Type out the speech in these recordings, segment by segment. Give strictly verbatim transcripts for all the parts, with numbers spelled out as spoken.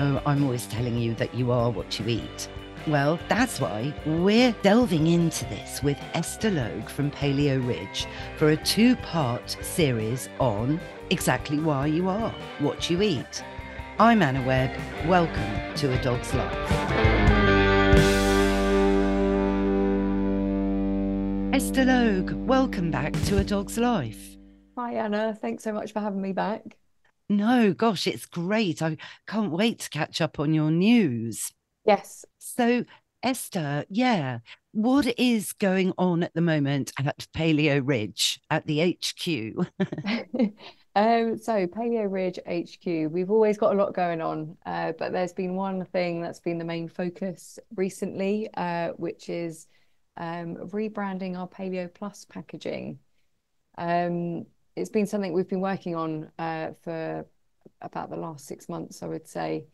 know, I'm always telling you that you are what you eat. Well, that's why we're delving into this with Esther Logue from Paleo Ridge for a two-part series on exactly why you are what you eat. I'm Anna Webb. Welcome to A Dog's Life. Esther Logue, welcome back to A Dog's Life. Hi, Anna. Thanks so much for having me back. No, gosh, it's great. I can't wait to catch up on your news. Yes. So, Esther, yeah, what is going on at the moment at Paleo Ridge, at the H Q? um, so, Paleo Ridge H Q, we've always got a lot going on, uh, but there's been one thing that's been the main focus recently, uh, which is um, rebranding our Paleo Plus packaging. Um, it's been something we've been working on uh, for about the last six months, I would say.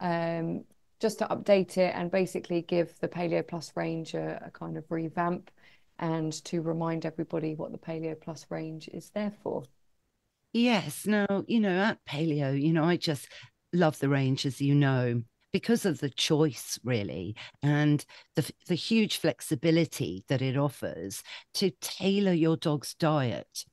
Um, just to update it and basically give the Paleo Plus range a, a kind of revamp and to remind everybody what the Paleo Plus range is there for. Yes. Now, you know, at Paleo, you know, I just love the range, as you know, because of the choice, really, and the, the huge flexibility that it offers to tailor your dog's diet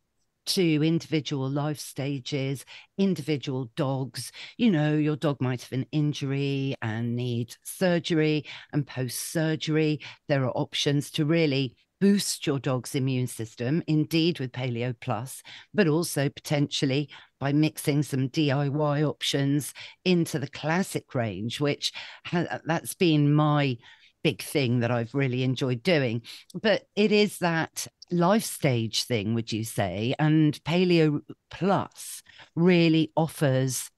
to individual life stages, individual dogs. You know, your dog might have an injury and need surgery, and post-surgery, there are options to really boost your dog's immune system, indeed with Paleo Plus, but also potentially by mixing some D I Y options into the classic range, which that's been my big thing that I've really enjoyed doing. But it is that life stage thing, would you say? And Paleo Plus really offers,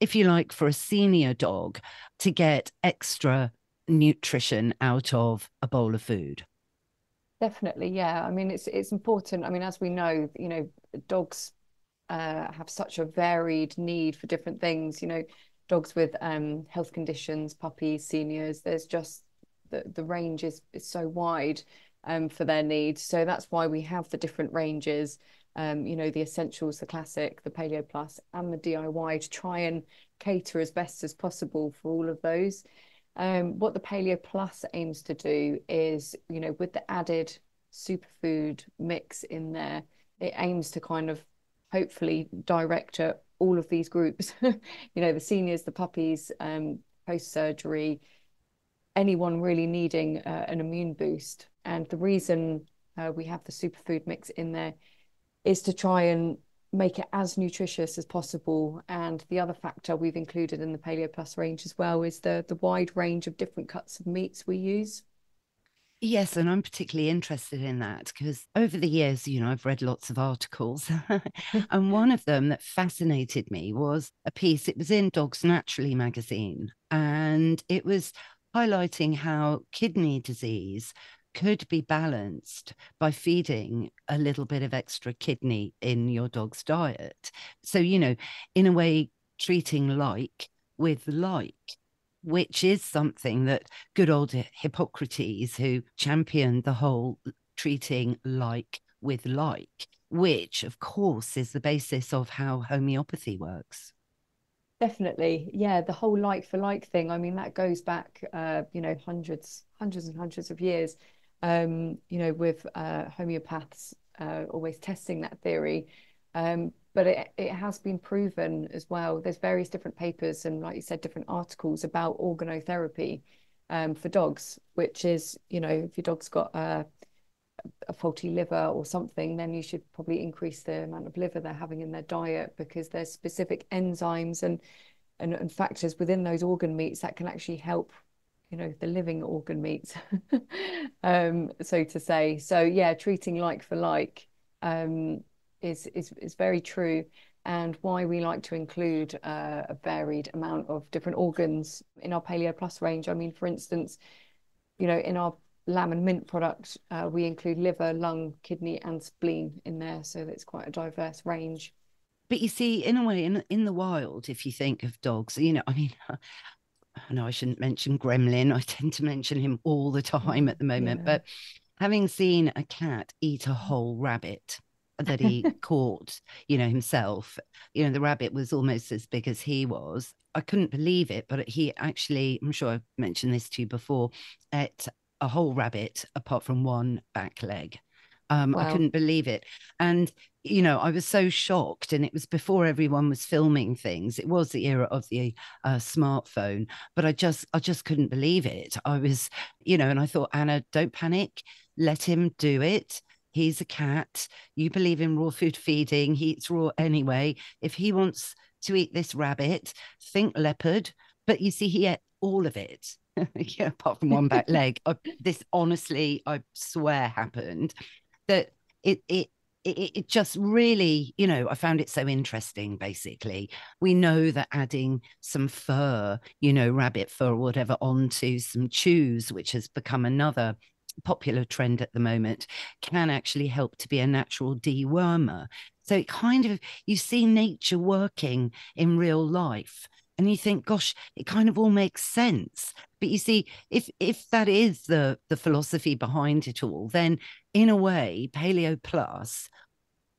if you like, for a senior dog to get extra nutrition out of a bowl of food. Definitely, yeah. I mean, it's it's important. I mean, as we know, you know, dogs uh, have such a varied need for different things. You know, dogs with um, health conditions, puppies, seniors. There's just the, the range is, is so wide um, for their needs. So that's why we have the different ranges, um, you know, the essentials, the classic, the Paleo Plus and the D I Y, to try and cater as best as possible for all of those. Um, what the Paleo Plus aims to do is, you know, with the added superfood mix in there, it aims to kind of hopefully direct at all of these groups, you know, the seniors, the puppies, um, post-surgery, anyone really needing uh, an immune boost. And the reason uh, we have the superfood mix in there is to try and make it as nutritious as possible. And the other factor we've included in the Paleo Plus range as well is the the wide range of different cuts of meats we use. Yes, and I'm particularly interested in that because over the years, you know, I've read lots of articles and one of them that fascinated me was a piece, it was in Dogs Naturally magazine, and it was highlighting how kidney disease could be balanced by feeding a little bit of extra kidney in your dog's diet. So, you know, in a way, treating like with like, which is something that good old Hippocrates, who championed the whole treating like with like, which, of course, is the basis of how homeopathy works. Definitely. Yeah. The whole like for like thing. I mean, that goes back, uh, you know, hundreds, hundreds and hundreds of years. Um, you know, with uh, homeopaths uh, always testing that theory, um, but it, it has been proven as well. There's various different papers and, like you said, different articles about organ therapy um, for dogs, which is, you know, if your dog's got a, a faulty liver or something, then you should probably increase the amount of liver they're having in their diet, because there's specific enzymes and and, and factors within those organ meats that can actually help, you know, the living organ meats, um, so to say. So yeah, treating like for like um, is, is, is very true, and why we like to include uh, a varied amount of different organs in our Paleo Plus range. I mean, for instance, you know, in our lamb and mint product, uh, we include liver, lung, kidney and spleen in there. So that's quite a diverse range. But you see, in a way, in, in the wild, if you think of dogs, you know, I mean, I know I shouldn't mention Gremlin. I tend to mention him all the time at the moment. Yeah. But having seen a cat eat a whole rabbit, that he caught, you know, himself. You know, the rabbit was almost as big as he was. I couldn't believe it, but he actually, I'm sure I've mentioned this to you before, ate a whole rabbit apart from one back leg. Um, wow. I couldn't believe it. And, you know, I was so shocked. And it was before everyone was filming things. It was the era of the uh, smartphone. But I just I just couldn't believe it. I was, you know, and I thought, Anna, don't panic. Let him do it. He's a cat. You believe in raw food feeding. He eats raw anyway. If he wants to eat this rabbit, think leopard. But you see, he ate all of it. Yeah, apart from one back leg. I, this, honestly, I swear happened. That it, it it it just really, you know, I found it so interesting, basically. We know that adding some fur, you know, rabbit fur or whatever, onto some chews, which has become another popular trend at the moment, can actually help to be a natural dewormer. So it kind of, you see nature working in real life. And you think, gosh, it kind of all makes sense. But you see, if if that is the, the philosophy behind it all, then in a way, Paleo Plus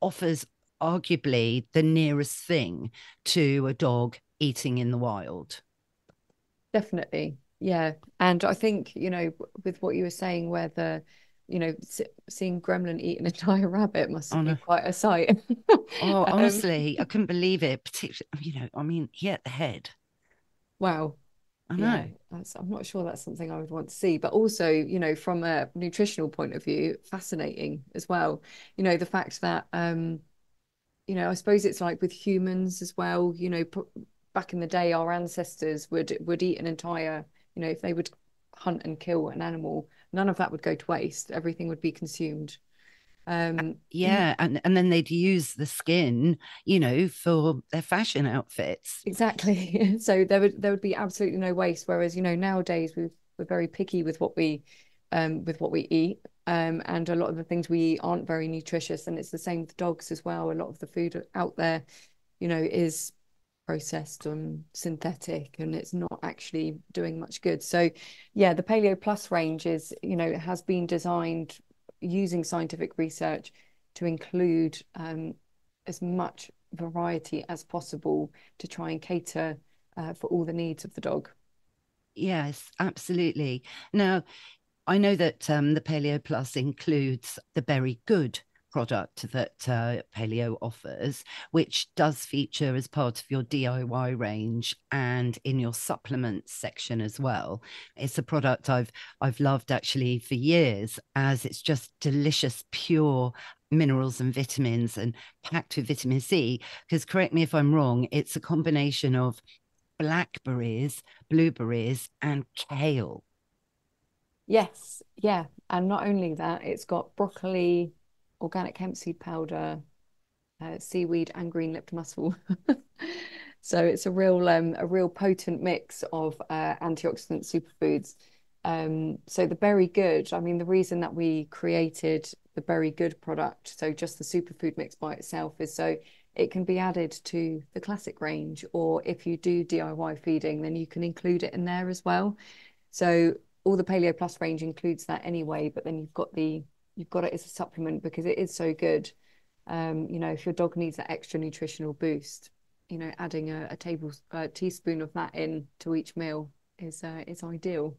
offers arguably the nearest thing to a dog eating in the wild. Definitely. Yeah. And I think, you know, with what you were saying, where the, you know, seeing Gremlin eat an entire rabbit must oh, no. be quite a sight. Oh, honestly, um, I couldn't believe it. Particularly, you know, I mean, he had the head. Wow. I know. Yeah, that's, I'm not sure that's something I would want to see. But also, you know, from a nutritional point of view, fascinating as well. You know, the fact that, um, you know, I suppose it's like with humans as well, you know, back in the day, our ancestors would would eat an entire, you know, if they would hunt and kill an animal, none of that would go to waste. Everything would be consumed. Um, yeah, and, and then they'd use the skin, you know, for their fashion outfits. Exactly. So there would there would be absolutely no waste. Whereas, you know, nowadays we've, we're very picky with what we um, with what we eat, um, and a lot of the things we eat aren't very nutritious. And it's the same with dogs as well. A lot of the food out there, you know, is processed and synthetic, and it's not actually doing much good. So yeah, the Paleo Plus range is, you know, has been designed using scientific research to include um, as much variety as possible to try and cater uh, for all the needs of the dog. Yes, absolutely. Now, I know that um, the Paleo Plus includes the Berry Good product that uh, Paleo offers, which does feature as part of your D I Y range and in your supplements section as well. It's a product I've I've loved actually for years, as it's just delicious, pure minerals and vitamins, and packed with vitamin C, because, correct me if I'm wrong, it's a combination of blackberries, blueberries and kale. Yes, yeah. And not only that, it's got broccoli, organic hemp seed powder, uh, seaweed and green lipped mussel. So it's a real um, a real potent mix of uh, antioxidant superfoods. Um, so the Berry Good, I mean, the reason that we created the Berry Good product, so just the superfood mix by itself, is so it can be added to the classic range, or if you do D I Y feeding, then you can include it in there as well. So all the Paleo Plus range includes that anyway, but then you've got the You've got it as a supplement because it is so good. Um, you know, if your dog needs that extra nutritional boost, you know, adding a, a table a teaspoon of that in to each meal is uh, is ideal.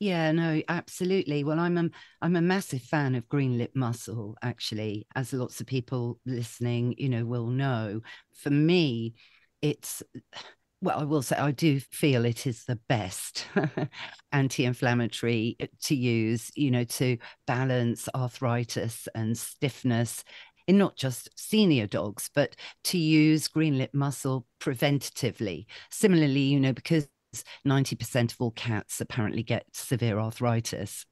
Yeah, no, absolutely. Well, I'm a, I'm a massive fan of green lipped mussel, actually, as lots of people listening, you know, will know. For me, it's. Well, I will say I do feel it is the best anti-inflammatory to use, you know, to balance arthritis and stiffness in not just senior dogs, but to use green lipped mussel preventatively. Similarly, you know, because ninety percent of all cats apparently get severe arthritis.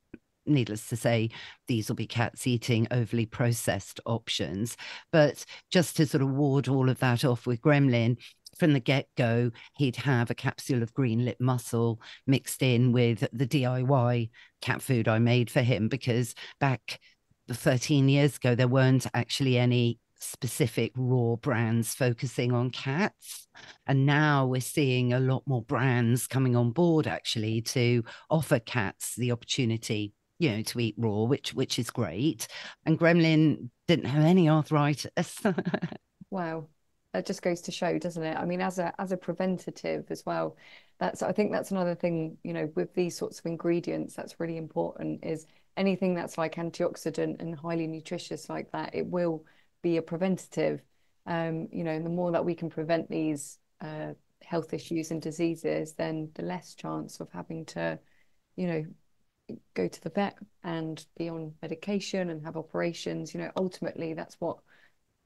Needless to say, these will be cats eating overly processed options. But just to sort of ward all of that off with Gremlin, from the get-go, he'd have a capsule of green lipped mussel mixed in with the D I Y cat food I made for him, because back thirteen years ago, there weren't actually any specific raw brands focusing on cats. And now we're seeing a lot more brands coming on board, actually, to offer cats the opportunity you know, to eat raw, which which is great. And Gremlin didn't have any arthritis. Wow. That just goes to show, doesn't it? I mean, as a as a preventative as well, that's, I think that's another thing, you know, with these sorts of ingredients, that's really important, is anything that's like antioxidant and highly nutritious like that, it will be a preventative. Um, you know, the more that we can prevent these uh, health issues and diseases, then the less chance of having to, you know, go to the vet and be on medication and have operations. You know, ultimately that's what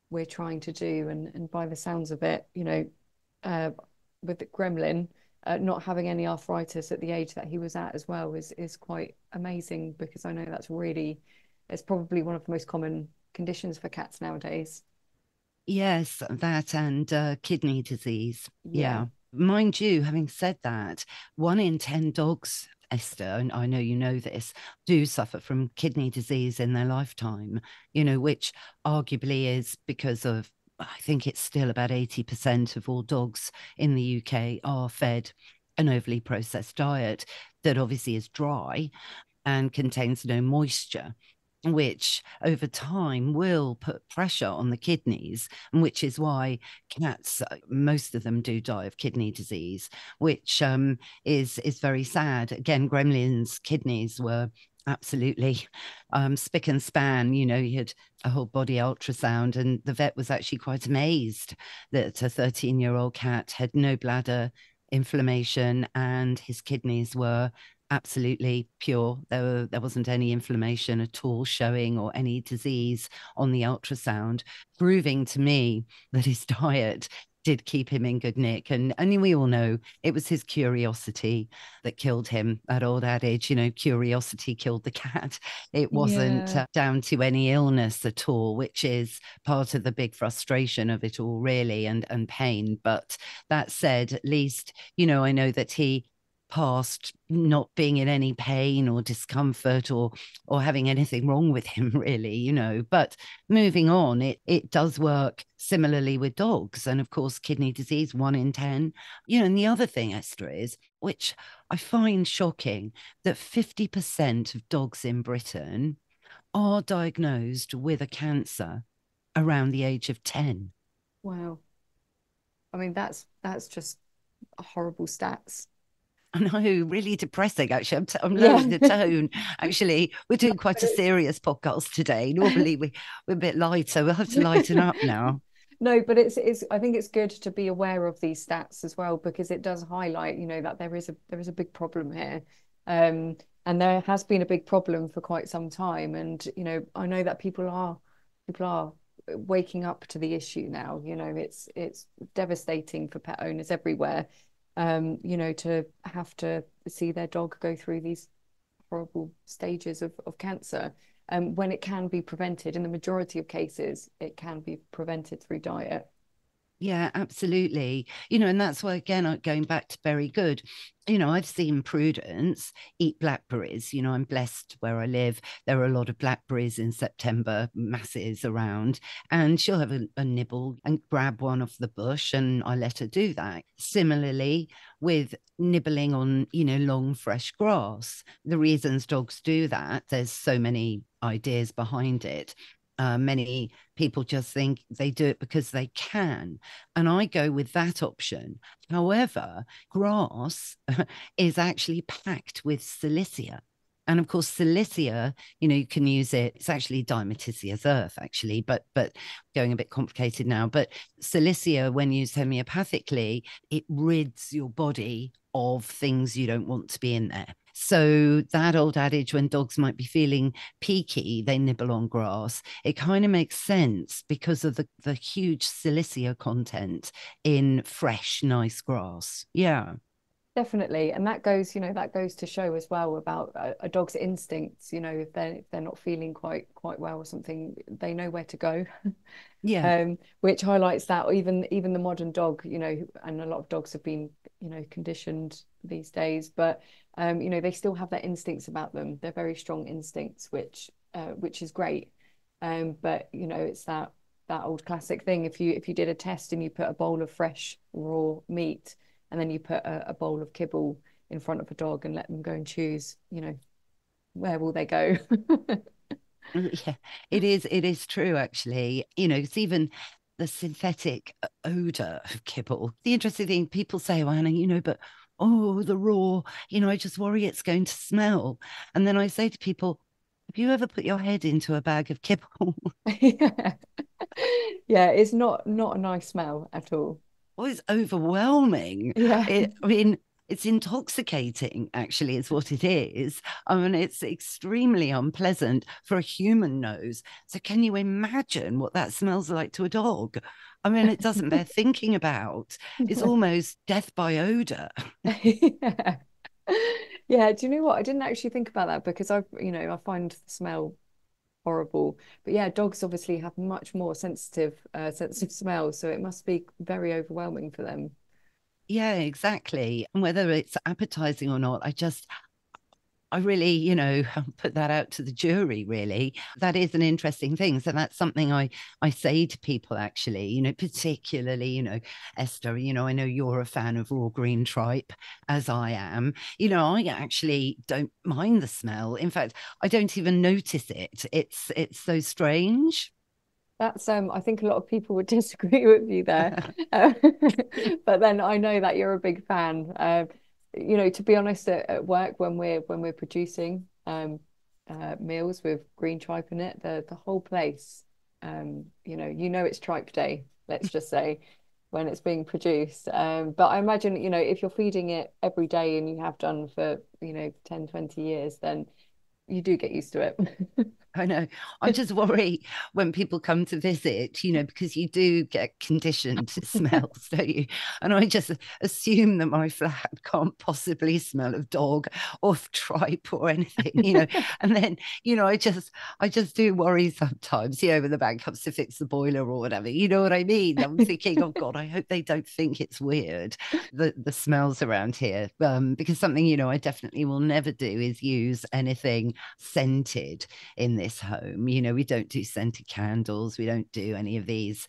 we're trying to do. And, and by the sounds of it, you know, uh, with the Gremlin, uh, not having any arthritis at the age that he was at as well is, is quite amazing, because I know that's really, it's probably one of the most common conditions for cats nowadays. Yes, that and uh, kidney disease. Yeah. Yeah. Mind you, having said that, one in ten dogs, Esther, and I know you know this, do suffer from kidney disease in their lifetime, you know, which arguably is because of, I think it's still about eighty percent of all dogs in the U K are fed an overly processed diet that obviously is dry and contains no moisture, which over time will put pressure on the kidneys, and which is why cats, most of them do die of kidney disease, which um, is, is very sad. Again, Gremlin's kidneys were absolutely um, spick and span. You know, he had a whole body ultrasound, and the vet was actually quite amazed that a thirteen-year-old cat had no bladder inflammation and his kidneys were absolutely pure. There were, there wasn't any inflammation at all showing, or any disease on the ultrasound, proving to me that his diet did keep him in good nick. And and we all know it was his curiosity that killed him. That old adage, you know, curiosity killed the cat. It wasn't yeah. down to any illness at all, which is part of the big frustration of it all, really, and and pain. But that said, at least, you know, I know that he past not being in any pain or discomfort or or having anything wrong with him, really, you know. But moving on, it it does work similarly with dogs, and of course kidney disease, one in ten, you know. And the other thing, Esther, is, which I find shocking, that fifty percent of dogs in Britain are diagnosed with a cancer around the age of ten. Wow. I mean, that's that's just horrible stats. I know, really depressing, actually. I'm, t- I'm lowering yeah. the tone, actually. We're doing quite a serious podcast today. Normally we, we're a bit lighter. We'll have to lighten up now. No, but it's, it's, I think it's good to be aware of these stats as well, because it does highlight, you know, that there is a there is a big problem here. Um, and there has been a big problem for quite some time. And, you know, I know that people are people are waking up to the issue now. You know, it's it's devastating for pet owners everywhere. Um, you know, to have to see their dog go through these horrible stages of, of cancer, um, when it can be prevented. In the majority of cases, it can be prevented through diet. Yeah, absolutely. You know, and that's why, again, going back to Berry Good, you know, I've seen Prudence eat blackberries. You know, I'm blessed where I live. There are a lot of blackberries in September, masses around, and she'll have a, a nibble and grab one off the bush, and I let her do that. Similarly, with nibbling on, you know, long, fresh grass, the reasons dogs do that, there's so many ideas behind it. Uh, many people just think they do it because they can, and I go with that option. However, grass is actually packed with silicea, and of course silicea, you know, you can use it. It's actually dimeticious earth, actually, but but going a bit complicated now. But silicea, when used homeopathically, it rids your body of things you don't want to be in there. So that old adage, when dogs might be feeling peaky, they nibble on grass. It kind of makes sense because of the, the huge silicea content in fresh, nice grass. Yeah, definitely. And that goes, you know, that goes to show as well about a, a dog's instincts. You know, if they're, if they're not feeling quite quite well or something, they know where to go. Yeah. Um, which highlights that even even the modern dog, you know, and a lot of dogs have been, you know, conditioned these days, but um, you know, they still have their instincts about them. They're very strong instincts, which uh, which is great. Um, but you know, it's that that old classic thing. If you if you did a test and you put a bowl of fresh raw meat and then you put a, a bowl of kibble in front of a dog and let them go and choose, you know, where will they go? Yeah, it is. It is true, actually. You know, it's even the synthetic odor of kibble. The interesting thing, people say, well, Anna, you know, but oh, the raw, you know, I just worry it's going to smell. And then I say to people, have you ever put your head into a bag of kibble? Yeah. Yeah, it's not not a nice smell at all. Well, it's overwhelming. Yeah, it, I mean, it's intoxicating, actually, is what it is. I mean, it's extremely unpleasant for a human nose. So can you imagine what that smells like to a dog? I mean, it doesn't bear thinking about. It's almost death by odor. Yeah. Yeah, do you know what? I didn't actually think about that, because I, you know, I find the smell horrible. But yeah, dogs obviously have much more sensitive, uh, sense of smell, so it must be very overwhelming for them. Yeah, exactly. And whether it's appetizing or not, I just, I really, you know, put that out to the jury, really. That is an interesting thing. So that's something I, I say to people, actually, you know, particularly, you know, Esther, you know, I know you're a fan of raw green tripe, as I am. You know, I actually don't mind the smell. In fact, I don't even notice it. It's it's so strange. That's, um, I think a lot of people would disagree with you there. uh, but then I know that you're a big fan. Uh, you know, to be honest, at, at work, when we're when we're producing um, uh, meals with green tripe in it, the, the whole place, um, you know, you know, it's tripe day, let's just say, when it's being produced. Um, but I imagine, you know, if you're feeding it every day, and you have done for, you know, ten, twenty years, then you do get used to it. I know. I just worry when people come to visit, you know, because you do get conditioned to smells, don't you? And I just assume that my flat can't possibly smell of dog or of tripe or anything, you know. And then, you know, I just, I just do worry sometimes, you know, when the bank comes to fix the boiler or whatever, you know what I mean? I'm thinking, oh God, I hope they don't think it's weird, the, the smells around here. Um, because something, you know, I definitely will never do is use anything scented in this. This home, you know, we don't do scented candles, we don't do any of these,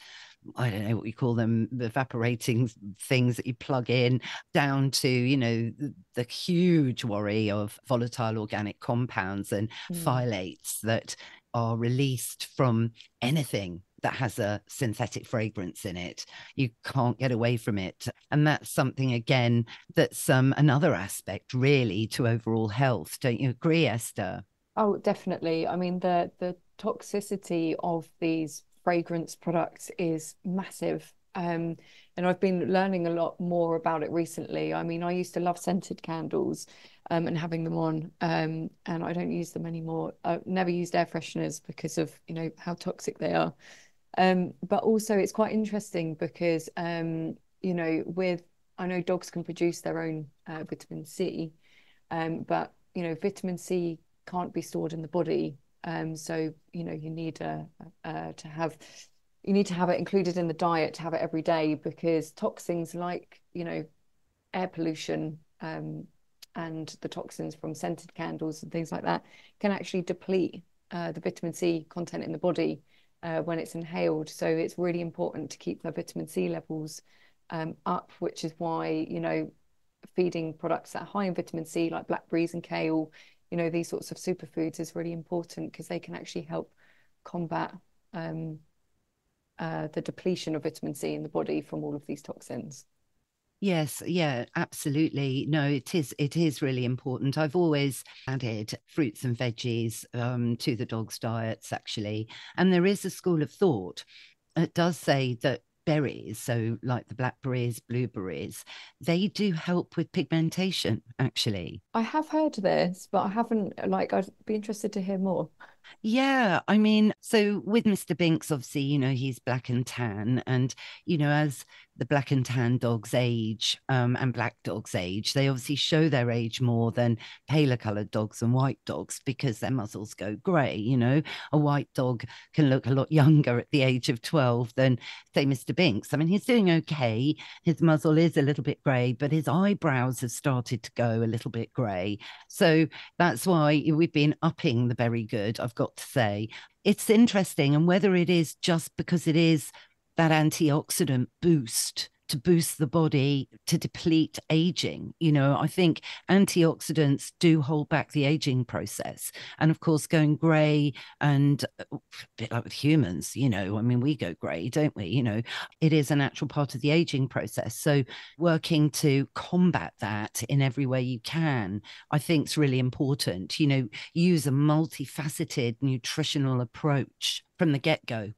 I don't know what you call them, evaporating things that you plug in, down to, you know, the, the huge worry of volatile organic compounds and mm. phthalates that are released from anything that has a synthetic fragrance in it. You can't get away from it. And that's something, again, that's um, another aspect, really, to overall health. Don't you agree, Esther? Oh, definitely. I mean, the the toxicity of these fragrance products is massive. Um, and I've been learning a lot more about it recently. I mean, I used to love scented candles um, and having them on, um, and I don't use them anymore. I've never used air fresheners because of, you know, how toxic they are. Um, but also it's quite interesting because, um, you know, with, I know dogs can produce their own uh, vitamin C, um, but, you know, vitamin C can't be stored in the body, um so you know you need uh, uh to have you need to have it included in the diet, to have it every day, because toxins like, you know, air pollution um and the toxins from scented candles and things like that can actually deplete uh, the vitamin C content in the body uh, when it's inhaled. So it's really important to keep the vitamin C levels um up, which is why, you know, feeding products that are high in vitamin C, like blackberries and kale, you know, these sorts of superfoods, is really important, because they can actually help combat um, uh, the depletion of vitamin C in the body from all of these toxins. Yes, yeah, absolutely. No, it is. It is really important. I've always added fruits and veggies um, to the dogs' diets, actually. And there is a school of thought that does say that berries, so like the blackberries, blueberries, they do help with pigmentation, actually. I have heard this, but I haven't, like, I'd be interested to hear more. Yeah, I mean, so with Mr Binks, obviously, you know, he's black and tan, and, you know, as the black and tan dogs age um, and black dogs age, they obviously show their age more than paler coloured dogs and white dogs, because their muscles go grey. You know, a white dog can look a lot younger at the age of twelve than, say, Mr Binks. I mean, he's doing okay. His muzzle is a little bit grey, but his eyebrows have started to go a little bit grey. So that's why we've been upping the Berry Good, I've got to say. It's interesting, and whether it is just because it is that antioxidant boost to boost the body, to deplete aging. You know, I think antioxidants do hold back the aging process. And of course, going grey, and a bit like with humans, you know, I mean, we go grey, don't we? You know, it is a natural part of the aging process. So working to combat that in every way you can, I think is really important. You know, use a multifaceted nutritional approach from the get-go.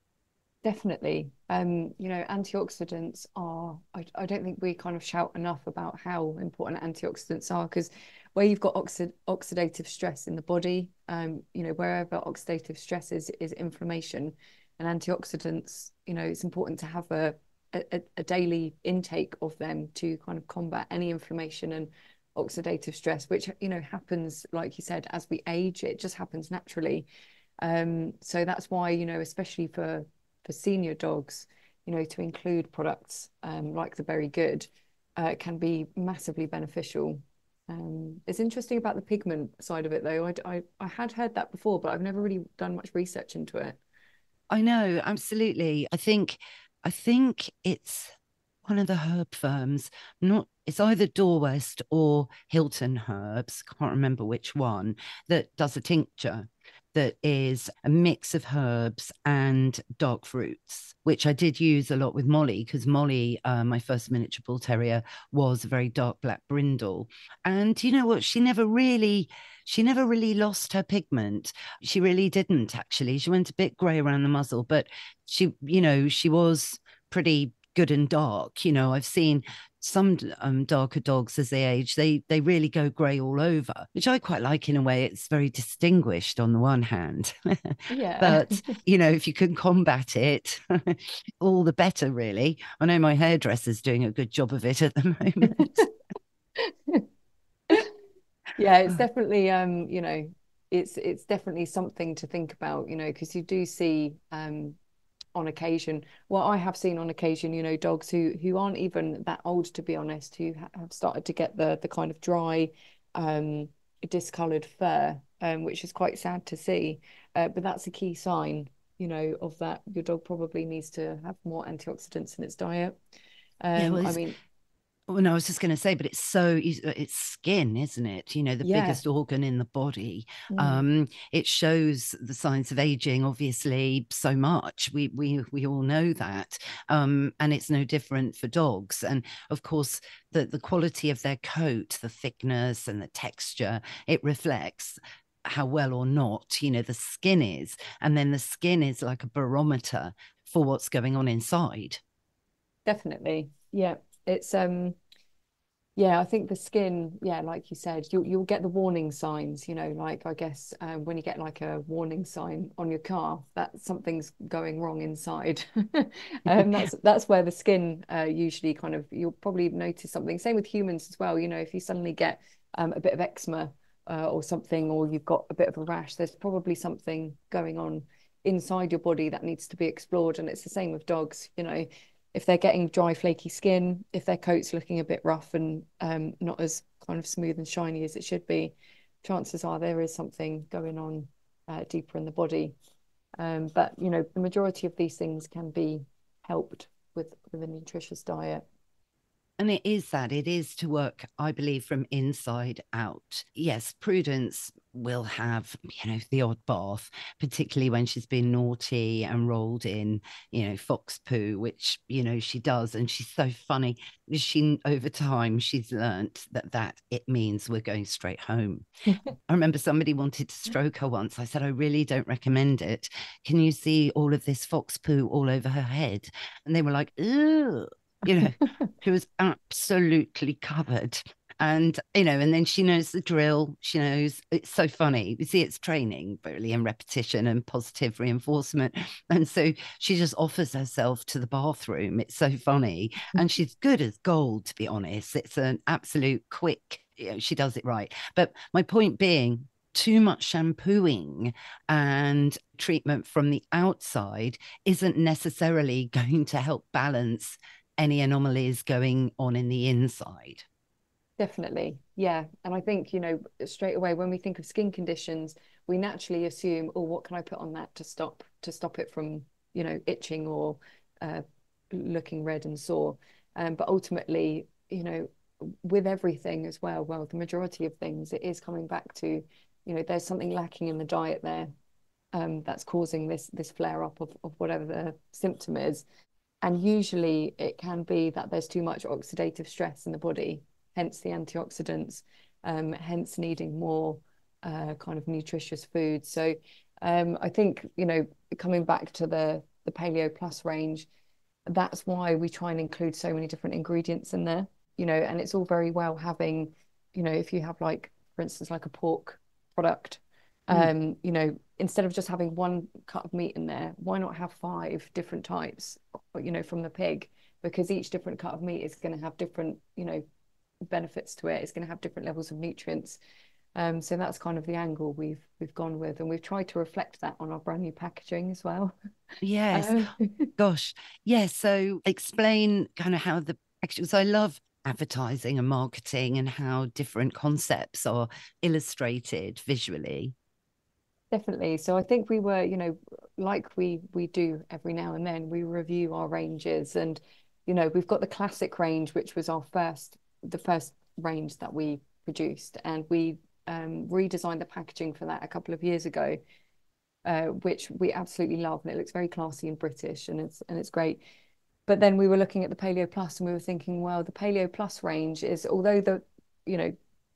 Definitely. Um, you know, antioxidants are, I, I don't think we kind of shout enough about how important antioxidants are, because where you've got oxi- oxidative stress in the body, um, you know, wherever oxidative stress is, is inflammation, and antioxidants, you know, it's important to have a, a, a daily intake of them to kind of combat any inflammation and oxidative stress, which, you know, happens, like you said, as we age, it just happens naturally. Um, so that's why, you know, especially for for senior dogs, you know, to include products um, like the Berry Good uh, can be massively beneficial. Um, it's interesting about the pigment side of it, though. I, I, I had heard that before, but I've never really done much research into it. I know, absolutely. I think, I think it's one of the herb firms, not it's either Dorwest or Hilton Herbs, can't remember which one, that does a tincture that is a mix of herbs and dark fruits, which I did use a lot with Molly, because Molly, uh, my first miniature bull terrier, was a very dark black brindle. And you know what? She never really, she never really lost her pigment. She really didn't, actually. She went a bit grey around the muzzle, but she, you know, she was pretty good and dark. You know, I've seen some um, darker dogs as they age, they they really go grey all over, which I quite like in a way. It's very distinguished on the one hand. Yeah. But, you know, if you can combat it, all the better, really. I know my hairdresser's doing a good job of it at the moment. Yeah, it's definitely, um, you know, it's it's definitely something to think about, you know, because you do see... Um, on occasion, well, I have seen on occasion, you know, dogs who who aren't even that old, to be honest, who have started to get the the kind of dry, um, discoloured fur, um, which is quite sad to see. Uh, but that's a key sign, you know, of that your dog probably needs to have more antioxidants in its diet. Um, yeah, well, I mean, well, no, I was just going to say, but it's so it's skin, isn't it? You know, the yeah. biggest organ in the body. Mm. Um, it shows the signs of aging, obviously, so much. We we we all know that, um, and it's no different for dogs. And of course, the the quality of their coat, the thickness and the texture, it reflects how well or not, you know, the skin is. And then the skin is like a barometer for what's going on inside. Definitely, yeah. It's um yeah I think the skin, yeah, like you said, you'll, you'll get the warning signs, you know, like I guess uh, when you get like a warning sign on your car that something's going wrong inside. um, that's that's where the skin uh, usually kind of, you'll probably notice something. Same with humans as well, you know, if you suddenly get um, a bit of eczema uh, or something, or you've got a bit of a rash, there's probably something going on inside your body that needs to be explored. And it's the same with dogs, you know. If they're getting dry, flaky skin, if their coat's looking a bit rough and um, not as kind of smooth and shiny as it should be, chances are there is something going on uh, deeper in the body. Um, but, you know, the majority of these things can be helped with, with a nutritious diet. And it is that, it is to work, I believe, from inside out. Yes, Prudence will have, you know, the odd bath, particularly when she's been naughty and rolled in, you know, fox poo, which, you know, she does. And she's so funny. She, over time, she's learnt that that it means we're going straight home. I remember somebody wanted to stroke her once. I said, I really don't recommend it. Can you see all of this fox poo all over her head? And they were like, ew. You know, she was absolutely covered. And, you know, and then she knows the drill. She knows, it's so funny. You see, it's training, really, and repetition and positive reinforcement. And so she just offers herself to the bathroom. It's so funny. And she's good as gold, to be honest. It's an absolute quick, you know, she does it right. But my point being, too much shampooing and treatment from the outside isn't necessarily going to help balance any anomalies going on in the inside. Definitely, yeah. And I think, you know, straight away when we think of skin conditions, we naturally assume, oh, what can I put on that to stop to stop it from, you know, itching or uh, looking red and sore. Um, but ultimately, you know, with everything as well, well, the majority of things, it is coming back to, you know, there's something lacking in the diet there um, that's causing this this flare up of, of whatever the symptom is. And usually it can be that there's too much oxidative stress in the body, hence the antioxidants, um, hence needing more uh, kind of nutritious food. So um, I think, you know, coming back to the, the Paleo Plus range, that's why we try and include so many different ingredients in there, you know, and it's all very well having, you know, if you have like, for instance, like a pork product, mm. um, you know, instead of just having one cut of meat in there, why not have five different types, you know, from the pig? Because each different cut of meat is going to have different, you know, benefits to it. It's going to have different levels of nutrients. Um, so that's kind of the angle we've we've gone with, and we've tried to reflect that on our brand new packaging as well. Yes, um. gosh, yes. So explain kind of how the packaging. So I love advertising and marketing and how different concepts are illustrated visually. Definitely. So I think we were, you know, like we we do every now and then, we review our ranges, and you know, we've got the classic range, which was our first, the first range that we produced, and we Um, redesigned the packaging for that a couple of years ago, uh, which we absolutely love, and it looks very classy and British, and it's and it's great. But then we were looking at the Paleo Plus, and we were thinking, well, the Paleo Plus range is, although the you know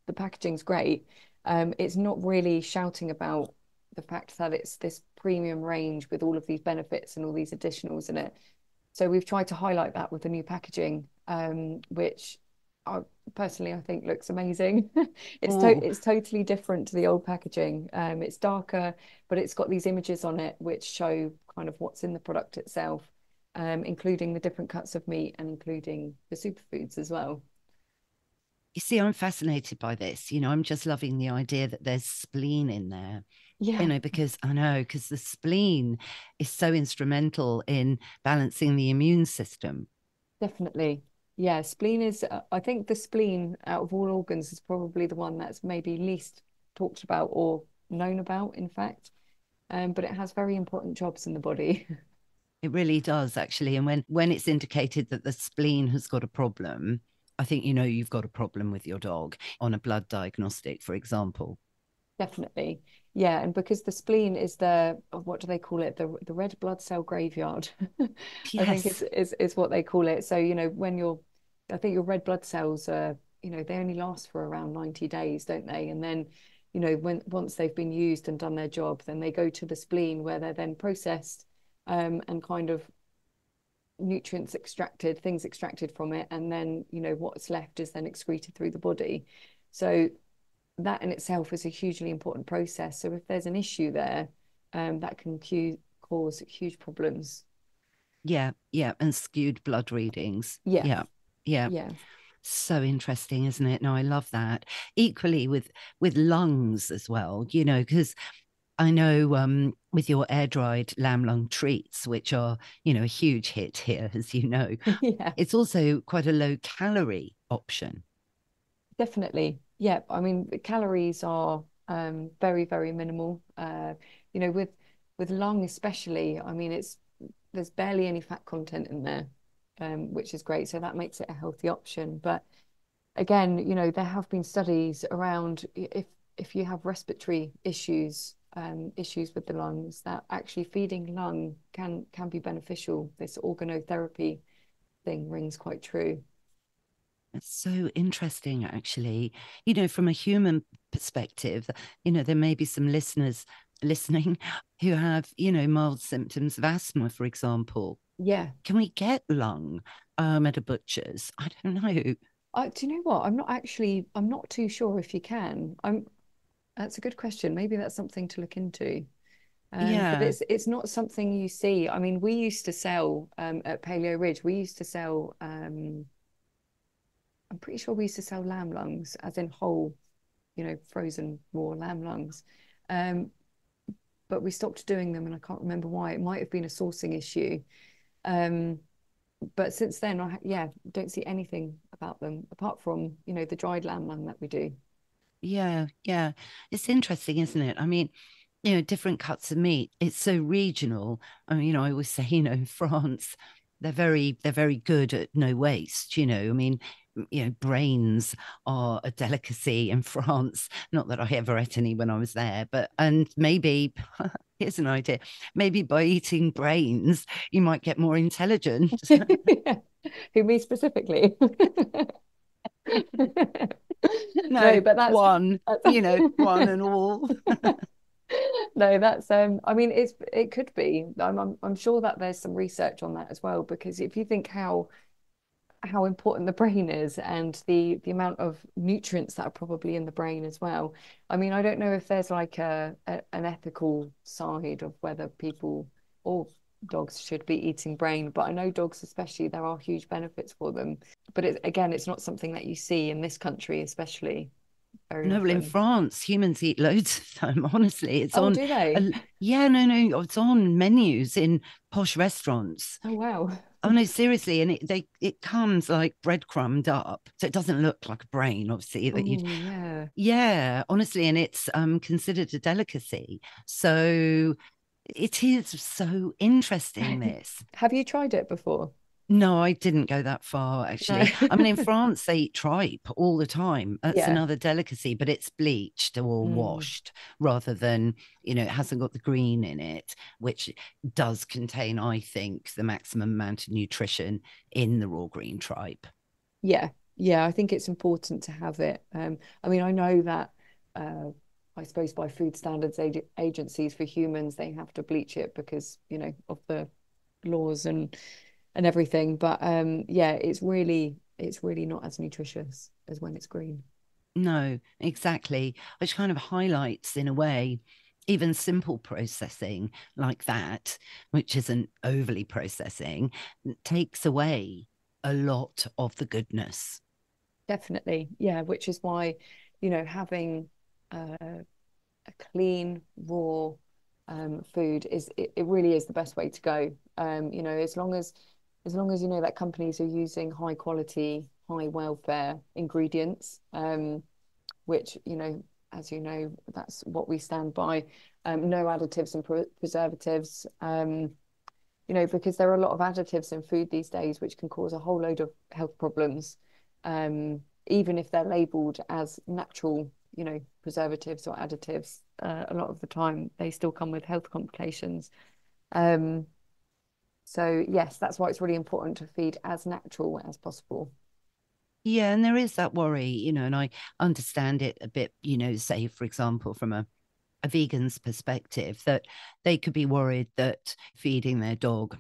the packaging's great, um, it's not really shouting about the fact that it's this premium range with all of these benefits and all these additionals in it. So we've tried to highlight that with the new packaging, um, which I personally I think looks amazing. it's to it's totally different to the old packaging. Um, it's darker, but it's got these images on it which show kind of what's in the product itself, um, including the different cuts of meat and including the superfoods as well. You see, I'm fascinated by this. You know, I'm just loving the idea that there's spleen in there. Yeah. You know, because I know, because the spleen is so instrumental in balancing the immune system. Definitely. Yeah, spleen is, uh, I think the spleen out of all organs is probably the one that's maybe least talked about or known about, in fact. Um, but it has very important jobs in the body. It really does, actually. And when, when it's indicated that the spleen has got a problem, I think, you know, you've got a problem with your dog on a blood diagnostic, for example. Definitely. Yeah. And because the spleen is the, what do they call it? The the red blood cell graveyard, yes. I think is, is, is what they call it. So, you know, when you're, I think your red blood cells are, you know, they only last for around ninety days, don't they? And then, you know, when once they've been used and done their job, then they go to the spleen where they're then processed um, and kind of nutrients extracted, things extracted from it. And then, you know, what's left is then excreted through the body. So that in itself is a hugely important process. So if there's an issue there, um, that can cu- cause huge problems. Yeah, yeah, and skewed blood readings. Yeah, yeah, yeah. yeah. So interesting, isn't it? No, I love that. Equally with with lungs as well, you know, because I know um, with your air-dried lamb lung treats, which are, you know, a huge hit here, as you know, yeah. It's also quite a low-calorie option. Definitely. Yeah, I mean, calories are um, very, very minimal. Uh, you know, with with lung especially, I mean, it's there's barely any fat content in there, um, which is great. So that makes it a healthy option. But again, you know, there have been studies around if if you have respiratory issues, um, issues with the lungs, that actually feeding lung can can be beneficial. This organ therapy thing rings quite true. It's so interesting, actually, you know, from a human perspective, you know, there may be some listeners listening who have, you know, mild symptoms of asthma, for example. Yeah. Can we get lung um, at a butcher's? I don't know. Uh, do you know what? I'm not actually, I'm not too sure if you can. I'm. That's a good question. Maybe that's something to look into. Um, yeah. But it's, it's not something you see. I mean, we used to sell um, at Paleo Ridge, we used to sell... Um, I'm pretty sure we used to sell lamb lungs, as in whole, you know, frozen raw lamb lungs. Um, but we stopped doing them, and I can't remember why. It might have been a sourcing issue. Um, but since then, I yeah, don't see anything about them, apart from, you know, the dried lamb lung that we do. Yeah, yeah. It's interesting, isn't it? I mean, you know, different cuts of meat. It's so regional. I mean, you know, I always say, you know, in France, they're very they're very good at no waste. You know, I mean, you know, brains are a delicacy in France. Not that I ever ate any when I was there, but and maybe here's an idea: maybe by eating brains, you might get more intelligent. Yeah. Who, me specifically? no, no, but that's one. That's... you know, one and all. No, that's um I mean, it's it could be I'm, I'm I'm sure that there's some research on that as well, because if you think how how important the brain is and the the amount of nutrients that are probably in the brain as well. I mean, I don't know if there's like a, a an ethical side of whether people or dogs should be eating brain, but I know dogs especially, there are huge benefits for them, but it, again, it's not something that you see in this country especially. No, well, in France, humans eat loads of them. Honestly, it's oh, on. Do they? A, yeah, no, no, it's on menus in posh restaurants. Oh wow! Oh no, seriously, and it they it comes like breadcrumbed up, so it doesn't look like a brain, obviously. That you, yeah, yeah, honestly, and it's um considered a delicacy. So it is so interesting. This. Have you tried it before? No, I didn't go that far, actually. No. I mean, in France, they eat tripe all the time. That's yeah. another delicacy, but it's bleached or mm. washed rather than, you know, it hasn't got the green in it, which does contain, I think, the maximum amount of nutrition in the raw green tripe. Yeah, yeah, I think it's important to have it. Um, I mean, I know that, uh, I suppose, by food standards ag- agencies for humans, they have to bleach it because, you know, of the laws and... and everything, but um yeah, it's really it's really not as nutritious as when it's green. No, exactly, which kind of highlights in a way even simple processing like that, which isn't overly processing, takes away a lot of the goodness. Definitely, yeah, which is why, you know, having uh, a clean raw um food is it, it really is the best way to go. Um you know, as long as As long as you know that companies are using high quality, high welfare ingredients, um, which, you know, as you know, that's what we stand by. Um, no additives and pre- preservatives, um, you know, because there are a lot of additives in food these days, which can cause a whole load of health problems, um, even if they're labelled as natural, you know, preservatives or additives. Uh, a lot of the time, they still come with health complications. Um, So, yes, that's why it's really important to feed as natural as possible. Yeah, and there is that worry, you know, and I understand it a bit, you know, say, for example, from a, a vegan's perspective, that they could be worried that feeding their dog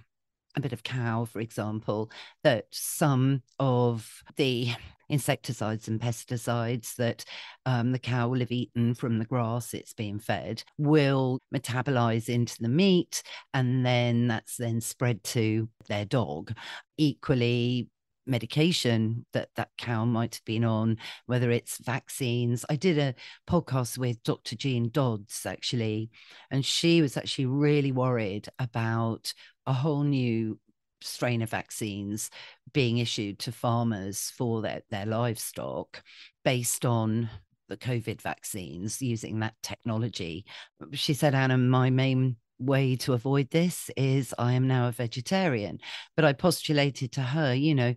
a bit of cow, for example, that some of the insecticides and pesticides that um, the cow will have eaten from the grass it's being fed will metabolize into the meat, and then that's then spread to their dog. Equally, medication that that cow might have been on, whether it's vaccines. I did a podcast with Doctor Jean Dodds, actually, and she was actually really worried about a whole new strain of vaccines being issued to farmers for their, their livestock based on the COVID vaccines using that technology. She said, Anna, my main way to avoid this is I am now a vegetarian. But I postulated to her, you know,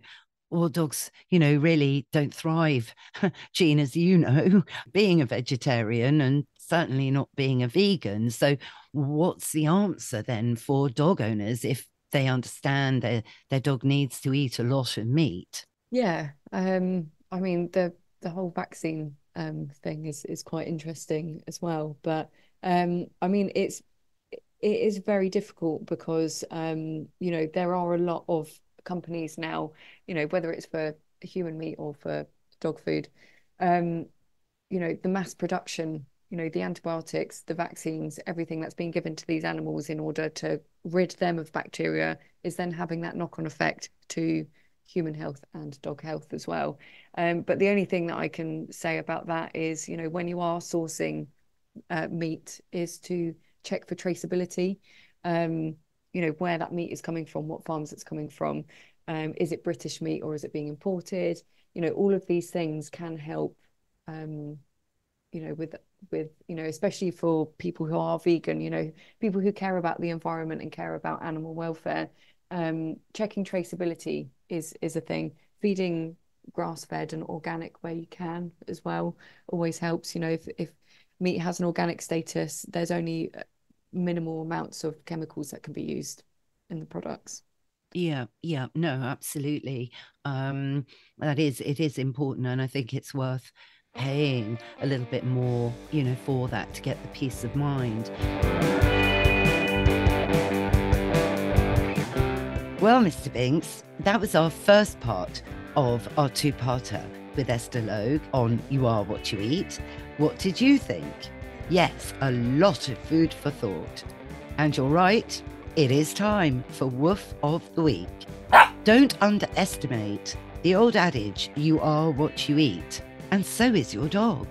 all dogs, you know, really don't thrive, Jean, as you know, being a vegetarian and certainly not being a vegan. So what's the answer then for dog owners if they understand their, their dog needs to eat a lot of meat? Yeah, um, I mean, the, the whole vaccine um, thing is, is quite interesting as well. But um, I mean, it's it is very difficult because, um, you know, there are a lot of companies now, you know, whether it's for human meat or for dog food, um, you know, the mass production, you know, the antibiotics, the vaccines, everything that's been given to these animals in order to rid them of bacteria is then having that knock-on effect to human health and dog health as well. Um, but the only thing that I can say about that is, you know, when you are sourcing uh, meat is to check for traceability, um, you know, where that meat is coming from, what farms it's coming from, um, is it British meat or is it being imported? You know, all of these things can help, um, you know, with with, you know, especially for people who are vegan, you know, people who care about the environment and care about animal welfare, um, checking traceability is is a thing. Feeding grass-fed and organic where you can as well always helps. You know, if, if meat has an organic status, there's only minimal amounts of chemicals that can be used in the products. Yeah, yeah, no, absolutely. Um, that is, it is important, and I think it's worth paying a little bit more, you know, for that to get the peace of mind. Well, Mister Binks, that was our first part of our two-parter with Esther Logue on You Are What You Eat. What did you think? Yes, a lot of food for thought. And you're right, it is time for Woof of the Week. Don't underestimate the old adage, you are what you eat, and so is your dog.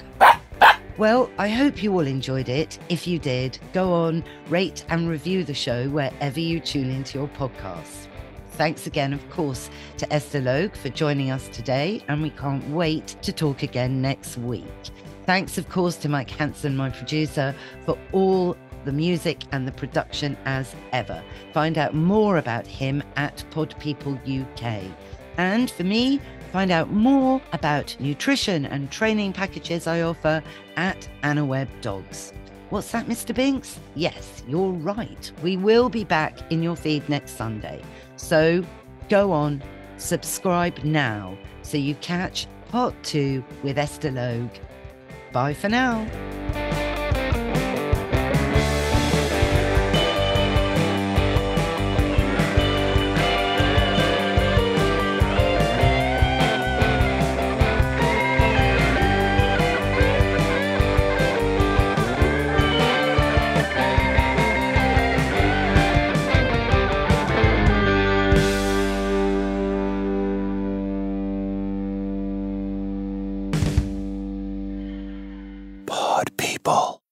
Well, I hope you all enjoyed it. If you did, go on, rate and review the show wherever you tune into your podcasts. Thanks again, of course, to Esther Logue for joining us today, and we can't wait to talk again next week. Thanks, of course, to Mike Hanson, my producer, for all the music and the production as ever. Find out more about him at Pod People U K. And for me, find out more about nutrition and training packages I offer at Anna Webb Dogs. What's that, Mister Binks? Yes, you're right. We will be back in your feed next Sunday. So go on, subscribe now so you catch part two with Esther Logue. Bye for now. Ball.